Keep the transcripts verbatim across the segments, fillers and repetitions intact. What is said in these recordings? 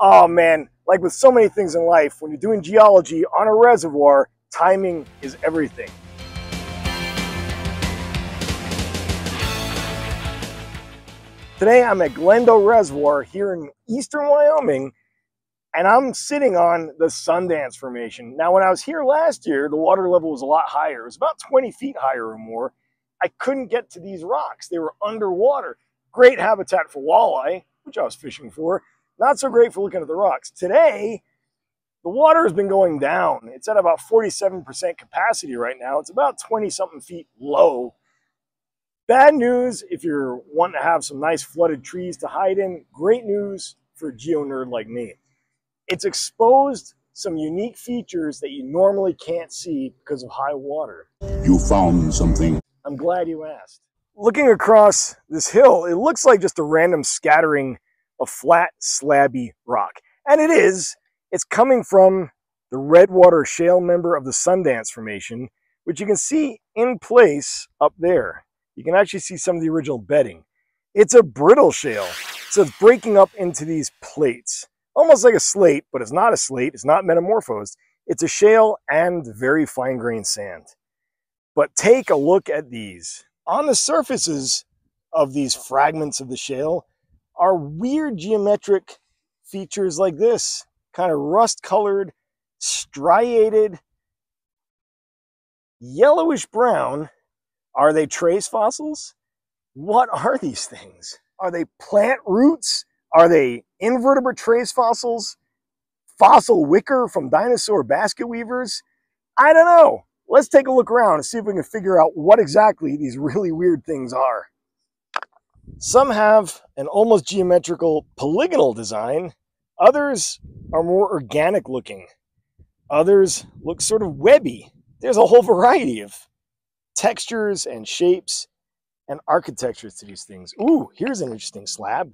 Oh man, like with so many things in life, when you're doing geology on a reservoir, timing is everything. Today I'm at Glendo Reservoir here in eastern Wyoming, and I'm sitting on the Sundance Formation. Now when I was here last year, the water level was a lot higher. It was about twenty feet higher or more. I couldn't get to these rocks. They were underwater. Great habitat for walleye, which I was fishing for. Not so great for looking at the rocks. Today, the water has been going down. It's at about forty-seven percent capacity right now. It's about twenty something feet low. Bad news if you're wanting to have some nice flooded trees to hide in. Great news for a geo-nerd like me. It's exposed some unique features that you normally can't see because of high water. You found something. I'm glad you asked. Looking across this hill, it looks like just a random scattering a flat slabby rock. And it is, it's coming from the Redwater Shale member of the Sundance Formation, which you can see in place up there. You can actually see some of the original bedding. It's a brittle shale, so it's breaking up into these plates, almost like a slate, but it's not a slate, it's not metamorphosed. It's a shale and very fine-grained sand. But take a look at these. On the surfaces of these fragments of the shale, are weird geometric features like this, kind of rust colored, striated, yellowish brown. Are they trace fossils? What are these things? Are they plant roots? Are they invertebrate trace fossils? Fossil wicker from dinosaur basket weavers? I don't know. Let's take a look around and see if we can figure out what exactly these really weird things are. Some have an almost geometrical polygonal design. Others are more organic looking. Others look sort of webby. There's a whole variety of textures and shapes and architectures to these things. Ooh, here's an interesting slab.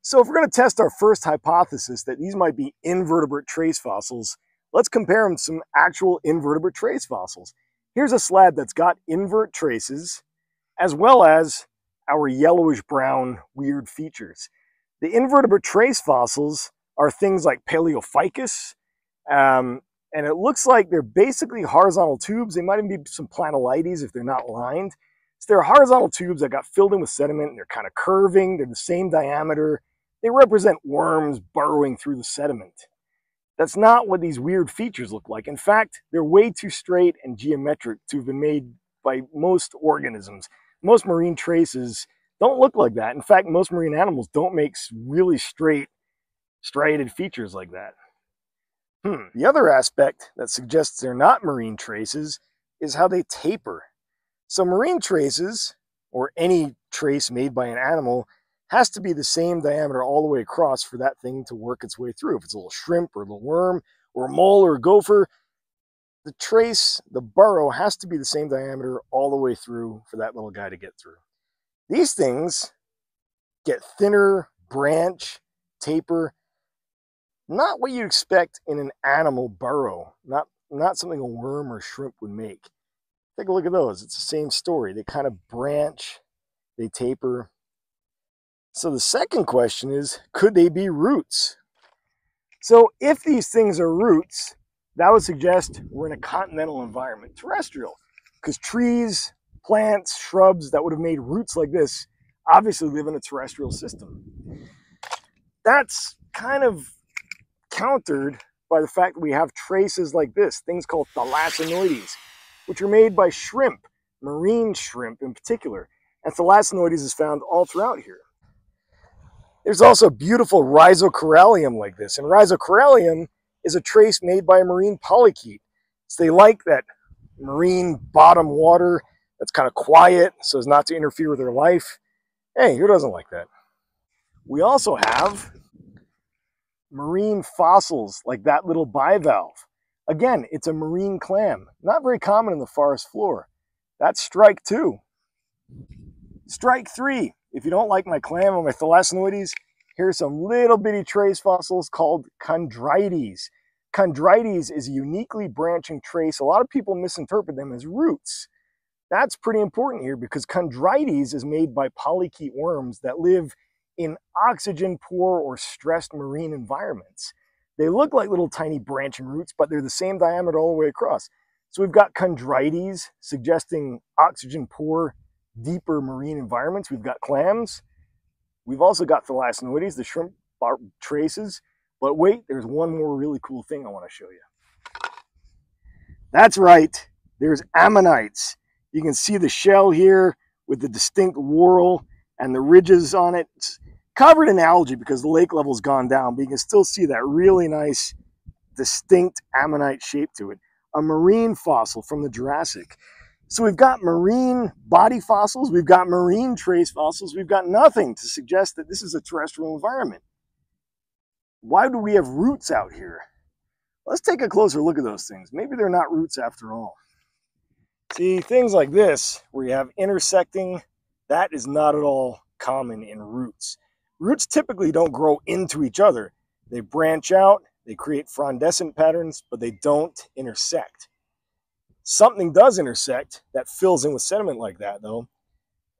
So if we're going to test our first hypothesis that these might be invertebrate trace fossils, let's compare them to some actual invertebrate trace fossils. Here's a slab that's got invert traces, as well as our yellowish brown weird features. The invertebrate trace fossils are things like Paleophycus, um, and it looks like they're basically horizontal tubes. They might even be some planolites if they're not lined. So they're horizontal tubes that got filled in with sediment, and they're kind of curving, they're the same diameter. They represent worms burrowing through the sediment. That's not what these weird features look like. In fact, they're way too straight and geometric to have been made by most organisms. Most marine traces don't look like that. In fact, most marine animals don't make really straight, striated features like that. Hmm. The other aspect that suggests they're not marine traces is how they taper. So marine traces, or any trace made by an animal, has to be the same diameter all the way across for that thing to work its way through. If it's a little shrimp or a little worm or a mole or a gopher, the trace, the burrow, has to be the same diameter all the way through for that little guy to get through. These things get thinner, branch, taper. Not what you'd expect in an animal burrow. Not, not something a worm or shrimp would make. Take a look at those. It's the same story. They kind of branch, they taper. So the second question is, could they be roots? So if these things are roots, that would suggest we're in a continental environment, terrestrial, because trees, plants, shrubs that would have made roots like this obviously live in a terrestrial system. That's kind of countered by the fact that we have traces like this, things called thalassinoides, which are made by shrimp, marine shrimp in particular. And thalassinoides is found all throughout here. There's also beautiful rhizocorallium like this, and rhizocorallium is a trace made by a marine polychaete. So they like that marine bottom water that's kind of quiet so as not to interfere with their life. Hey, who doesn't like that? We also have marine fossils like that little bivalve. Again, it's a marine clam, not very common in the forest floor. That's strike two. Strike three, if you don't like my clam or my thalassinoides, here's some little bitty trace fossils called chondrites. Chondrites is a uniquely branching trace. A lot of people misinterpret them as roots. That's pretty important here because chondrites is made by polychaete worms that live in oxygen poor or stressed marine environments. They look like little tiny branching roots, but they're the same diameter all the way across. So we've got chondrites suggesting oxygen poor, deeper marine environments. We've got clams. We've also got thalassinoides, the shrimp traces. But wait, there's one more really cool thing I want to show you. That's right, there's ammonites. You can see the shell here with the distinct whorl and the ridges on it. It's covered in algae because the lake level's gone down, but you can still see that really nice, distinct ammonite shape to it. A marine fossil from the Jurassic. So we've got marine body fossils, we've got marine trace fossils, we've got nothing to suggest that this is a terrestrial environment. Why do we have roots out here? Let's take a closer look at those things. Maybe they're not roots after all. See, things like this, where you have intersecting, that is not at all common in roots. Roots typically don't grow into each other. They branch out, they create frondescent patterns, but they don't intersect. Something does intersect that fills in with sediment like that, though.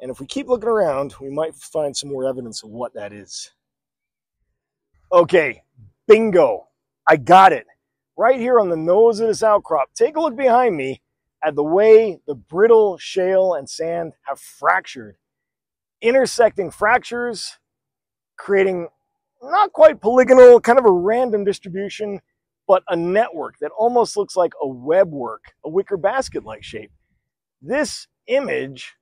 And if we keep looking around, we might find some more evidence of what that is. Okay, bingo, I got it. Right here on the nose of this outcrop, take a look behind me at the way the brittle shale and sand have fractured. Intersecting fractures, creating not quite polygonal, kind of a random distribution, but a network that almost looks like a web work, a wicker basket-like shape. This image,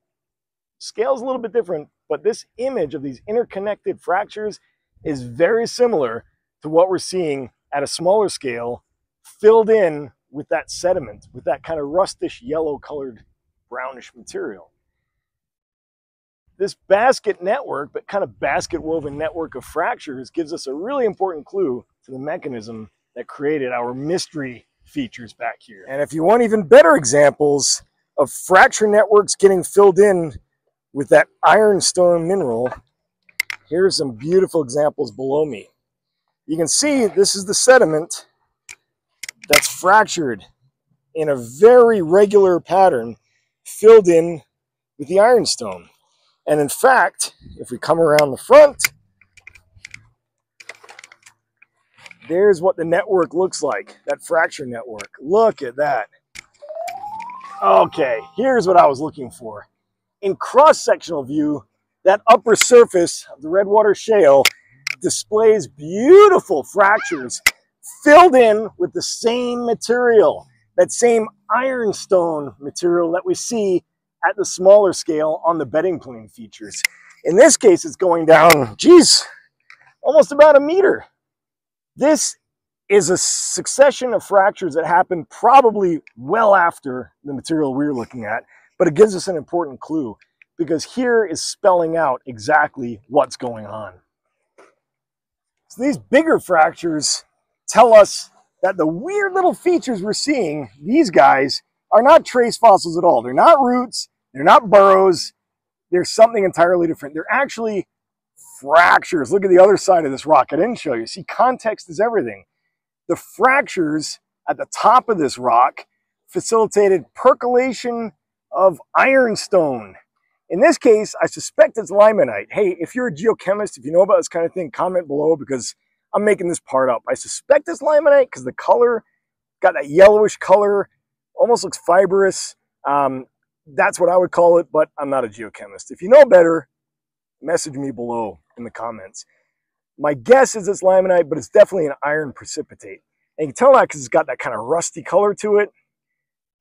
scale's a little bit different, but this image of these interconnected fractures is very similar to what we're seeing at a smaller scale, filled in with that sediment, with that kind of rustish yellow-colored brownish material. This basket network, but kind of basket-woven network of fractures, gives us a really important clue to the mechanism that created our mystery features back here. And if you want even better examples of fracture networks getting filled in with that ironstone mineral, here's some beautiful examples below me. You can see this is the sediment that's fractured in a very regular pattern, filled in with the ironstone. And in fact, if we come around the front, there's what the network looks like, that fracture network. Look at that. Okay, here's what I was looking for. In cross-sectional view, that upper surface of the Redwater Shale displays beautiful fractures filled in with the same material, that same ironstone material that we see at the smaller scale on the bedding plane features. In this case, it's going down, geez, almost about a meter. This is a succession of fractures that happened probably well after the material we were looking at, but it gives us an important clue because here is spelling out exactly what's going on. So these bigger fractures tell us that the weird little features we're seeing, these guys, are not trace fossils at all. They're not roots, they're not burrows, they're something entirely different. They're actually fractures. Look at the other side of this rock. I didn't show you. See, context is everything. The fractures at the top of this rock facilitated percolation of ironstone. In this case, I suspect it's limonite. Hey, if you're a geochemist, if you know about this kind of thing, comment below because I'm making this part up. I suspect it's limonite because the color, got that yellowish color, almost looks fibrous. Um, that's what I would call it, but I'm not a geochemist. If you know better, message me below in the comments. My guess is it's limonite, but it's definitely an iron precipitate. And you can tell that because it's got that kind of rusty color to it,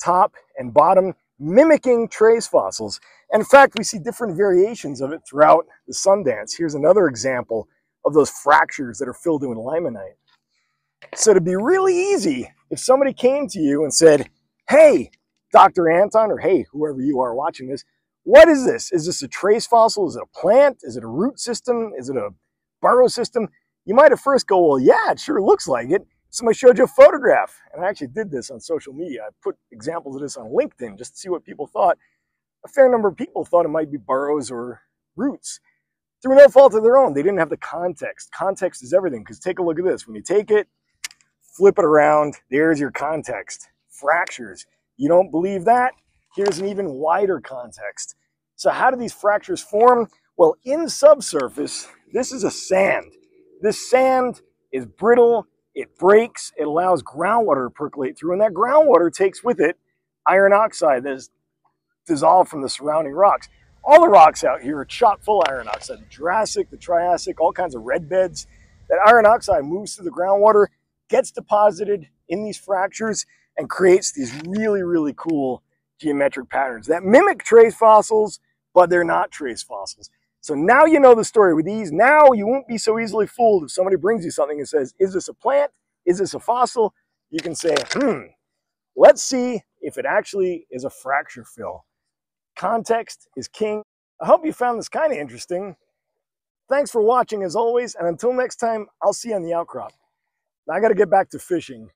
top and bottom, mimicking trace fossils. And in fact, we see different variations of it throughout the Sundance. Here's another example of those fractures that are filled in with limonite. So it'd be really easy if somebody came to you and said, hey, Doctor Anton, or hey, whoever you are watching this, what is this? Is this a trace fossil? Is it a plant? Is it a root system? Is it a burrow system? You might at first go, well, yeah, it sure looks like it. Somebody showed you a photograph. And I actually did this on social media. I put examples of this on LinkedIn just to see what people thought. A fair number of people thought it might be burrows or roots. Through no fault of their own, they didn't have the context. Context is everything, because take a look at this. When you take it, flip it around, there's your context. Fractures. You don't believe that? Here's an even wider context. So how do these fractures form? Well, in subsurface, this is a sand. This sand is brittle, it breaks, it allows groundwater to percolate through, and that groundwater takes with it iron oxide that is dissolved from the surrounding rocks. All the rocks out here are chock full of iron oxide. The Jurassic, the Triassic, all kinds of red beds. That iron oxide moves through the groundwater, gets deposited in these fractures, and creates these really, really cool geometric patterns that mimic trace fossils, but they're not trace fossils. So now you know the story with these. Now you won't be so easily fooled if somebody brings you something and says, is this a plant? Is this a fossil? You can say, hmm, let's see if it actually is a fracture fill. Context is king. I hope you found this kind of interesting. Thanks for watching as always, and until next time, I'll see you on the outcrop. Now I gotta get back to fishing.